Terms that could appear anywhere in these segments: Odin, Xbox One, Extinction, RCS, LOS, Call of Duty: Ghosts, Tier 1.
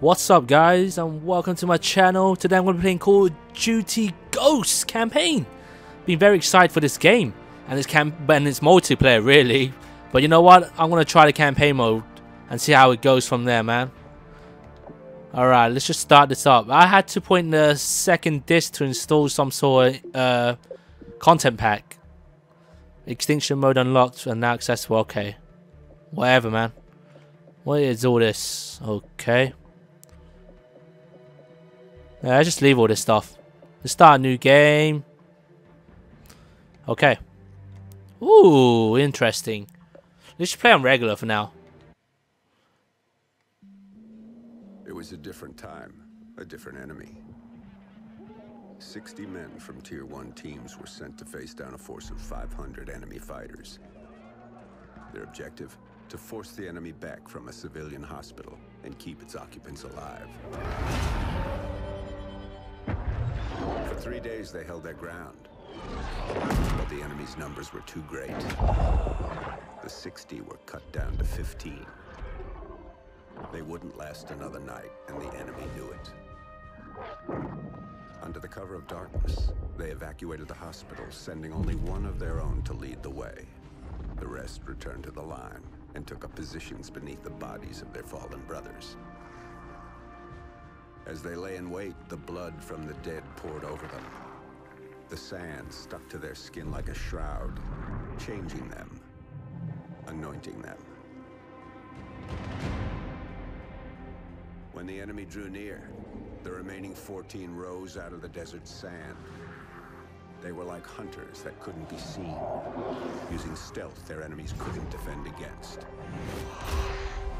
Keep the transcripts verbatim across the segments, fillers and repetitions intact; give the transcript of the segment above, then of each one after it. What's up guys and welcome to my channel. Today I'm going to be playing Call of Duty Ghosts campaign. Been very excited for this game and it's, camp and it's multiplayer really. But you know what? I'm going to try the campaign mode and see how it goes from there, man. Alright, let's just start this up. I had to point the second disc to install some sort of uh, content pack. Extinction mode unlocked and now accessible. Okay. Whatever, man. What is all this? Okay. Yeah, I just leave all this stuff. Let's start a new game. Okay. Ooh, interesting. Let's play on regular for now. It was a different time, a different enemy. sixty men from Tier one teams were sent to face down a force of five hundred enemy fighters. Their objective? To force the enemy back from a civilian hospital and keep its occupants alive. For three days they held their ground, but the enemy's numbers were too great. The sixty were cut down to fifteen. They wouldn't last another night, and the enemy knew it. Under the cover of darkness, they evacuated the hospital, sending only one of their own to lead the way. The rest returned to the line and took up positions beneath the bodies of their fallen brothers. As they lay in wait, the blood from the dead poured over them. The sand stuck to their skin like a shroud, changing them, anointing them. When the enemy drew near, the remaining fourteen rose out of the desert sand. They were like hunters that couldn't be seen, using stealth their enemies couldn't defend against.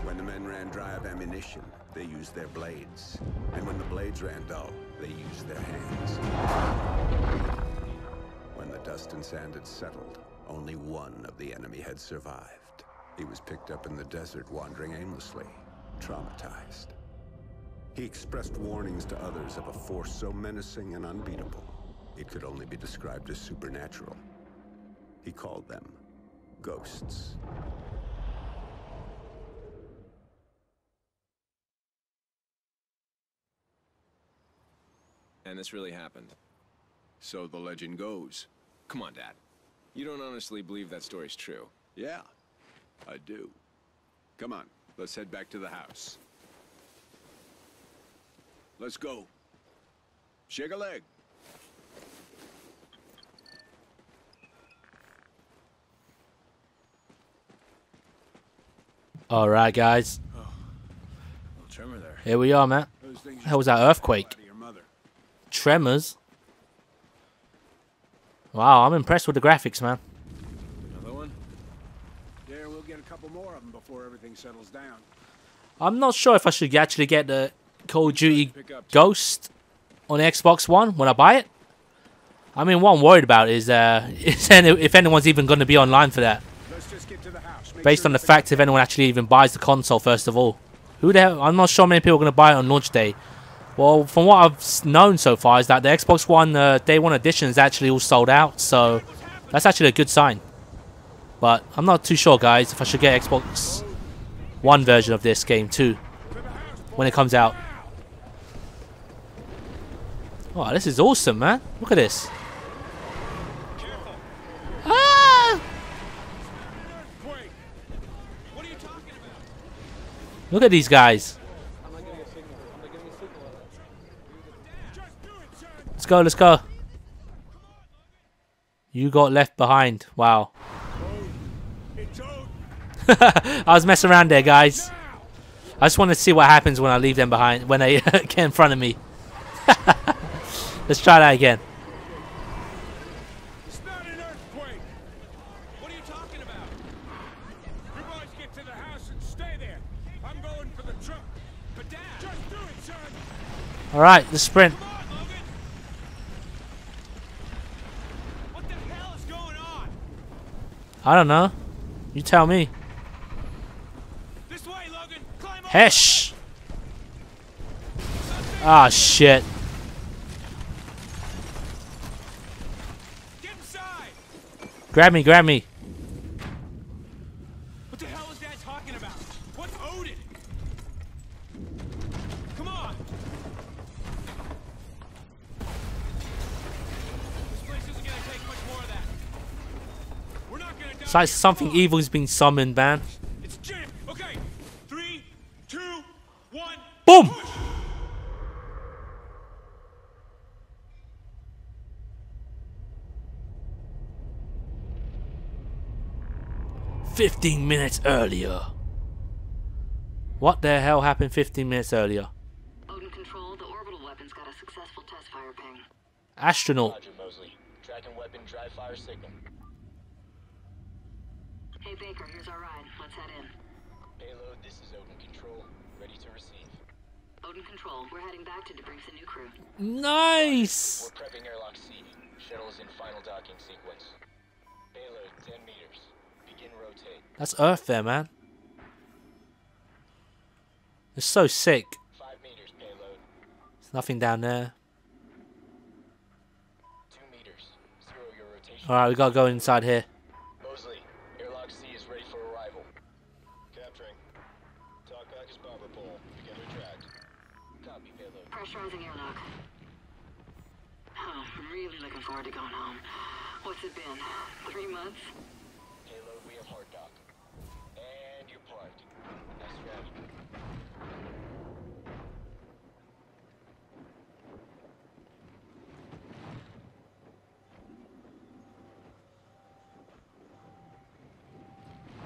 When the men ran dry of ammunition, they used their blades. And when the blades ran dull, they used their hands. When the dust and sand had settled, only one of the enemy had survived. He was picked up in the desert, wandering aimlessly, traumatized. He expressed warnings to others of a force so menacing and unbeatable, it could only be described as supernatural. He called them ghosts. And this really happened. So the legend goes. Come on, Dad. You don't honestly believe that story's true. Yeah, I do. Come on, let's head back to the house. Let's go. Shake a leg. Alright, guys. Oh, little tremor there. Here we are, man. How was that earthquake? Tremors. Wow, I'm impressed with the graphics, man. Another one? Yeah, we'll get a couple more of them before everything settles down. I'm not sure if I should actually get the Call of Duty Ghost on the Xbox One when I buy it. I mean, what I'm worried about is uh, if anyone's even going to be online for that. Let's just get to the house. Based on the fact if anyone actually even buys the console, first of all. Who the hell? I'm not sure many people are going to buy it on launch day. Well, from what I've known so far is that the Xbox One uh, Day One Edition is actually all sold out, so that's actually a good sign. But I'm not too sure, guys, if I should get Xbox One version of this game too when it comes out. Wow, this is awesome, man! Look at this. Ah! Look at these guys. Let's go, let's go. You got left behind. Wow. I was messing around there, guys. I just want to see what happens when I leave them behind, when they get in front of me. Let's try that again. It's not an earthquake. What are you talking about? You boys get to the house and stay there. I'm going for the truck. But Dad, just do it, son. All right, let's sprint. I don't know. You tell me. This way, Logan. Climb up. Hesh! Ah, oh, shit. Get inside. Grab me, grab me. What the hell is Dad talking about? What's Odin? It's like something evil has been summoned, man. It's Jim. Okay. Three, two, one. Boom! Push. Fifteen minutes earlier. What the hell happened fifteen minutes earlier? Odin Control, the orbital weapons got a successful test fire ping. Astronaut. Roger, Mosley. Tracking weapon dry fire signal. Hey Baker, here's our ride. Let's head in. Payload, this is Odin Control. Ready to receive. Odin Control, we're heading back to debrief the new crew. Nice! We're prepping airlock C. Shuttle's in final docking sequence. Payload, ten meters. Begin rotate. That's Earth there, man. It's so sick. Five meters, payload. There's nothing down there. Two meters. Zero your rotation. Alright, we gotta go inside here. Pressurizing airlock. Oh, I'm really looking forward to going home. What's it been? Three months? Payload, we have hard dock. And you're parked. Nice job.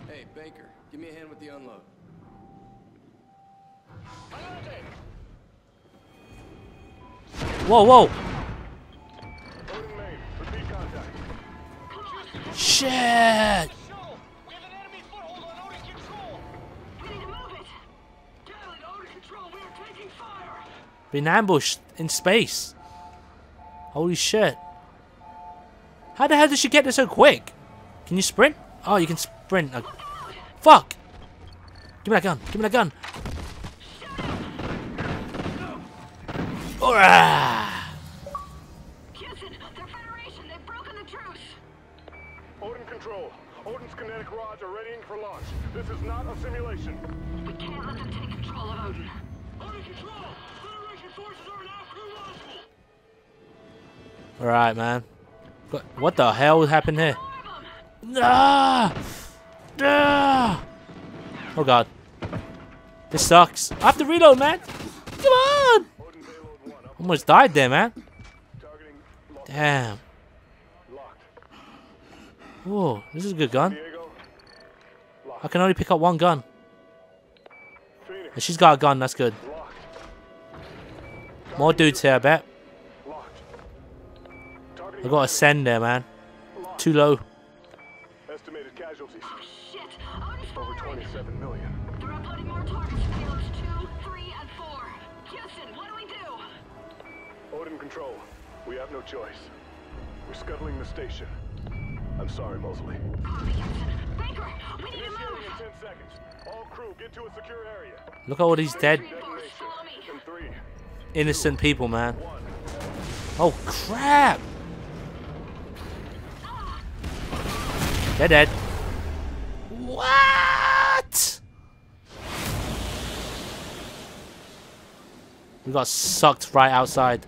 Hey, Baker, give me a hand with the unload. Whoa, whoa! Shit! Been ambushed in space. Holy shit. How the hell did she get there so quick? Can you sprint? Oh, you can sprint. Oh, fuck! Give me that gun. Give me that gun. Houston, they're Federation. They've broken the truce. Odin Control. Odin's kinetic rods are readying for launch. This is not a simulation. We can't let them take control of Odin. Odin Control! Federation forces are now launchable. All right, man. But what the hell happened here? Nah! Nah! Oh god. This sucks. I have to reload, man. Come on! Almost died there, man. Damn. Whoa, this is a good gun. I can only pick up one gun. If she's got a gun, that's good. More dudes here, I bet. I got a send there, man. Too low. Estimated casualties. Over twenty-seven million. They're uploading more targets. Payloads two, three, and four. Houston, what do we do? Odin Control, we have no choice. We're scuttling the station. I'm sorry, Mosley. Baker, we need to move. ten seconds. All crew, get to a secure area. Look at all these dead innocent people, man. Oh crap! They're dead. What? We got sucked right outside.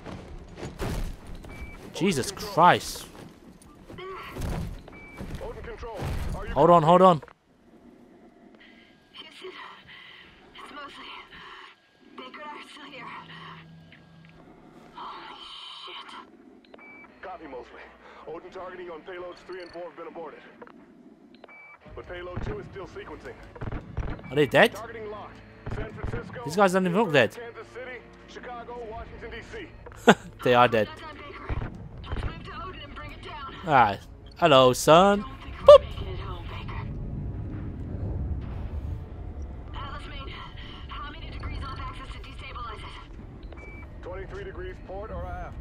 Jesus Christ. Hold on, hold on. Copy, Mosley. Odin targeting on payloads three and four have been aborted. But payload two is still sequencing. Are they dead? These guys don't even look dead. Chicago, Washington, D C. They are dead. Alright. Hello, son. Boop. How many degrees off axis to destabilize it? twenty-three degrees port or aft.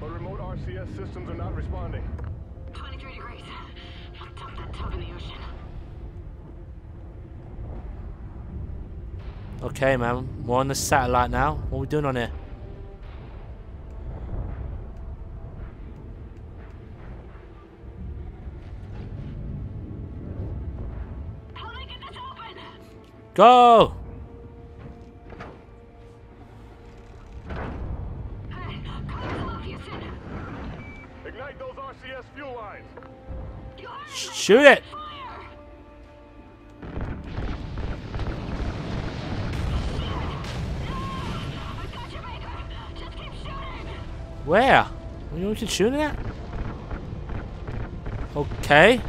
But remote R C S systems are not responding. twenty-three degrees. I'll dump that tug in the ocean. Okay, man, we're on the satellite now. What are we doing on here? How do I get this open? Go! Shoot it! Where? You know what you're shooting at? Okay.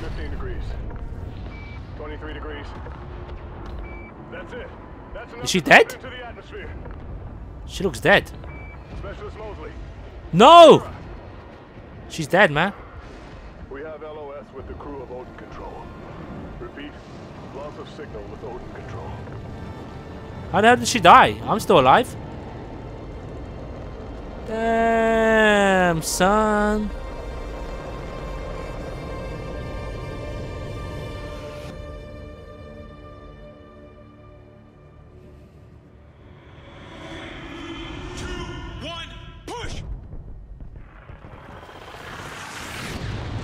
fifteen degrees. twenty-three degrees. That's it. That's enough. Is she dead? She looks dead. Specialist Mosley. No! She's dead, man. We have L O S with the crew of Odin Control. Repeat, loss of signal with Odin Control. How the hell did she die? I'm still alive. Damn, son.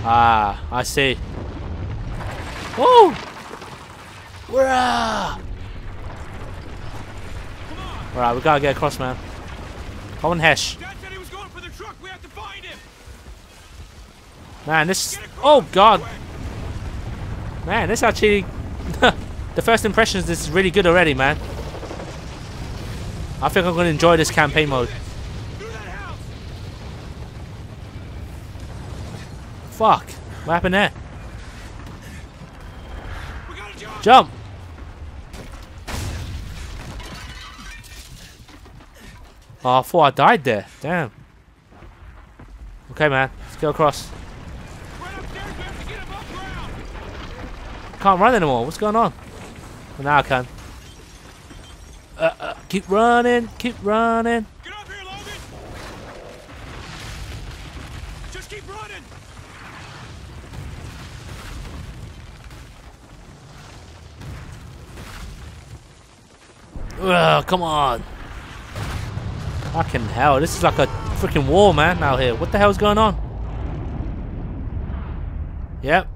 Ah, I see. Oh! We're out! Alright, we gotta get across, man. Come on, Hesh. Dad said he was going for the truck. We have to find him. Man, this. Oh, God. Man, this actually. The first impressions, this is really good already, man. I think I'm gonna enjoy this campaign mode. Fuck! What happened there? We gotta jump. Jump! Oh, I thought I died there. Damn. Okay, man. Let's go across. Right upstairs, we have to get above ground. I can't run anymore. What's going on? Well, now I can. Uh, uh, keep running. Keep running. Get up here, Logan. Just keep running. Ugh, come on. Fucking hell, this is like a freaking war, man, out here. What the hell's going on? Yep.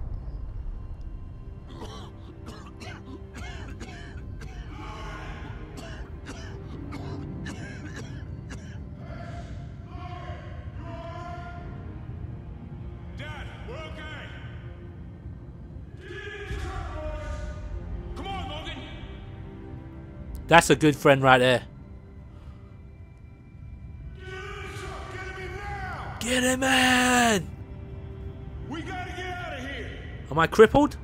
Dad, we're okay. Come on, Logan. That's a good friend right there. Get him, man! We gotta get out of here. Am I crippled?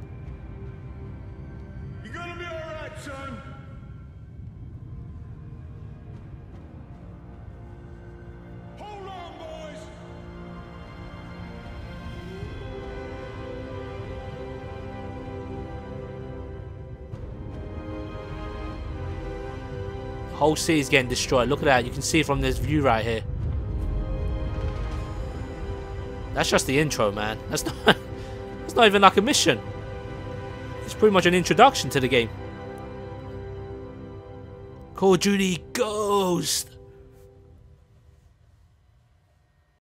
You're gonna be all right, son. Hold on, boys. The whole city is getting destroyed. Look at that. You can see from this view right here. That's just the intro, man. That's not, that's not even like a mission. It's pretty much an introduction to the game. Call of Duty Ghosts.